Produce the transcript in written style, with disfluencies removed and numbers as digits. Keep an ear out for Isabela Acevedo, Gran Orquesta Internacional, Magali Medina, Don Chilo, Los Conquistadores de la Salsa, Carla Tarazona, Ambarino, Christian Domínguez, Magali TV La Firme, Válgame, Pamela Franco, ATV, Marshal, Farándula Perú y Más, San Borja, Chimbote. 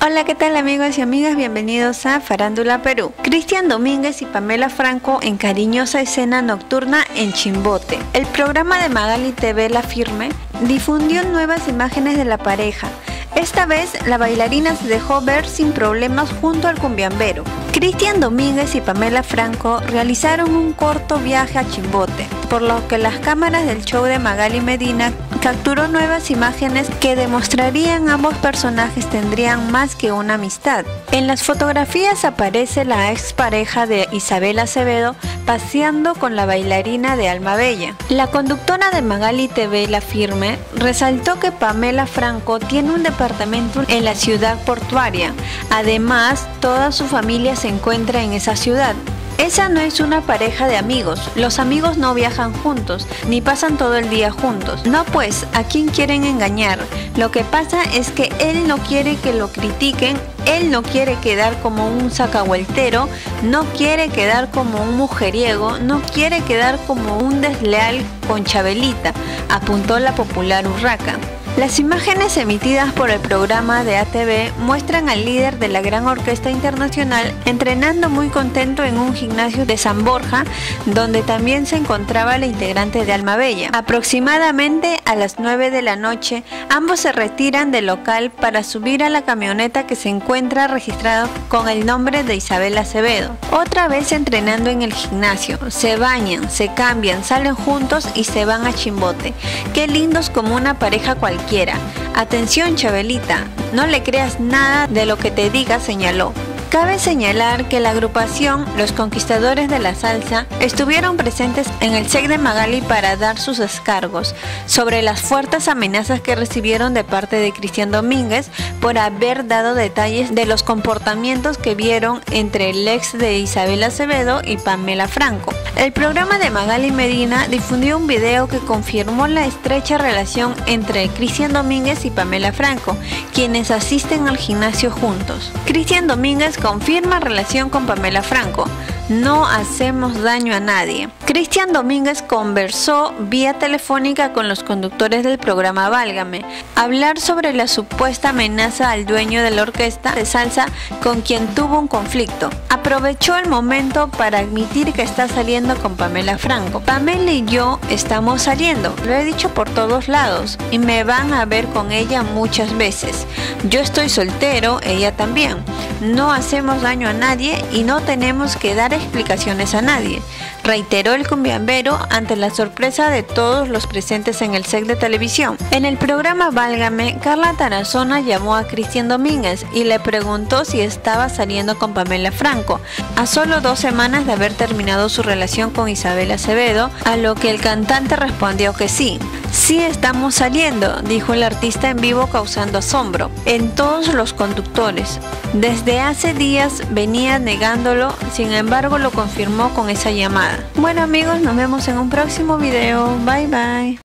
Hola, ¿qué tal amigos y amigas? Bienvenidos a Farándula Perú. Christian Domínguez y Pamela Franco en cariñosa escena nocturna en Chimbote. El programa de Magali TV La Firme difundió nuevas imágenes de la pareja. Esta vez la bailarina se dejó ver sin problemas junto al cumbiambero. Christian Domínguez y Pamela Franco realizaron un corto viaje a Chimbote, por lo que las cámaras del show de Magali Medina capturó nuevas imágenes que demostrarían ambos personajes tendrían más que una amistad. En las fotografías aparece la expareja de Isabela Acevedo paseando con la bailarina de Alma Bella. La conductora de Magali TV La Firme resaltó que Pamela Franco tiene un departamento en la ciudad portuaria. Además, toda su familia se encuentra en esa ciudad. Esa no es una pareja de amigos, los amigos no viajan juntos, ni pasan todo el día juntos. No pues, ¿a quién quieren engañar? Lo que pasa es que él no quiere que lo critiquen, él no quiere quedar como un sacahueltero, no quiere quedar como un mujeriego, no quiere quedar como un desleal con Chabelita, apuntó la popular urraca. Las imágenes emitidas por el programa de ATV muestran al líder de la Gran Orquesta Internacional entrenando muy contento en un gimnasio de San Borja, donde también se encontraba la integrante de Alma Bella. Aproximadamente a las 9 de la noche, ambos se retiran del local para subir a la camioneta que se encuentra registrado con el nombre de Isabela Acevedo. Otra vez entrenando en el gimnasio, se bañan, se cambian, salen juntos y se van a Chimbote. Qué lindos como una pareja cualquiera. Atención Chabelita, no le creas nada de lo que te diga, señaló. Cabe señalar que la agrupación Los Conquistadores de la Salsa estuvieron presentes en el set de Magali para dar sus descargos sobre las fuertes amenazas que recibieron de parte de Christian Domínguez por haber dado detalles de los comportamientos que vieron entre el ex de Isabela Acevedo y Pamela Franco. El programa de Magali Medina difundió un video que confirmó la estrecha relación entre Christian Domínguez y Pamela Franco, quienes asisten al gimnasio juntos. Christian Domínguez confirma relación con Pamela Franco. No hacemos daño a nadie. Christian Domínguez conversó vía telefónica con los conductores del programa Válgame, hablar sobre la supuesta amenaza al dueño de la orquesta de salsa con quien tuvo un conflicto. Aprovechó el momento para admitir que está saliendo con Pamela Franco. Pamela y yo estamos saliendo, lo he dicho por todos lados y me van a ver con ella muchas veces. Yo estoy soltero, ella también. No hacemos daño a nadie y no tenemos que dar explicaciones a nadie, reiteró el cumbiambero ante la sorpresa de todos los presentes en el set de televisión. En el programa Válgame, Carla Tarazona llamó a Christian Domínguez y le preguntó si estaba saliendo con Pamela Franco, a solo 2 semanas de haber terminado su relación con Isabela Acevedo, a lo que el cantante respondió que sí. Sí estamos saliendo, dijo el artista en vivo causando asombro en todos los conductores. Desde hace días venía negándolo, sin embargo lo confirmó con esa llamada. Bueno amigos, nos vemos en un próximo video. Bye bye.